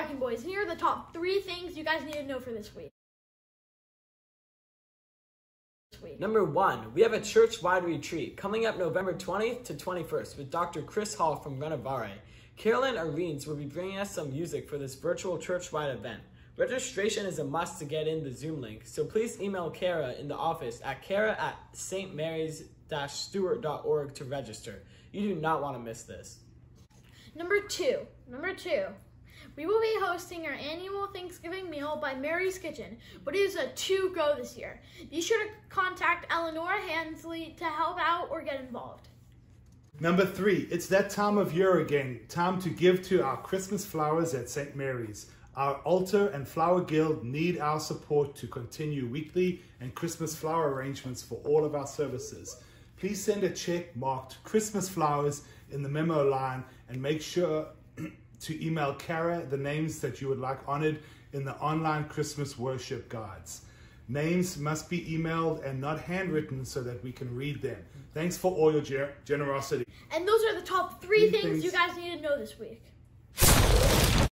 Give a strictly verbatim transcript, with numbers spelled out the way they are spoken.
Larkin Boys. Here are the top three things you guys need to know for this week. Number one, we have a church-wide retreat coming up November twentieth to twenty-first with Doctor Chris Hall from Renovare. Carolyn Areens will be bringing us some music for this virtual church-wide event. Registration is a must to get in the Zoom link, so please email Kara in the office at kara at stmarys dash stewart dot org to register. You do not want to miss this. Number two, number two, we will be hosting our annual Thanksgiving meal by Mary's Kitchen, but it is a two-go this year. Be sure to contact Eleanor Hansley to help out or get involved. Number three, it's that time of year again, time to give to our Christmas flowers at Saint Mary's. Our altar and flower guild need our support to continue weekly and Christmas flower arrangements for all of our services. Please send a check marked Christmas flowers in the memo line and make sure to email Kara the names that you would like honored in the online Christmas worship guides. Names must be emailed and not handwritten so that we can read them. Thanks for all your generosity. And those are the top three, three things, things you guys need to know this week.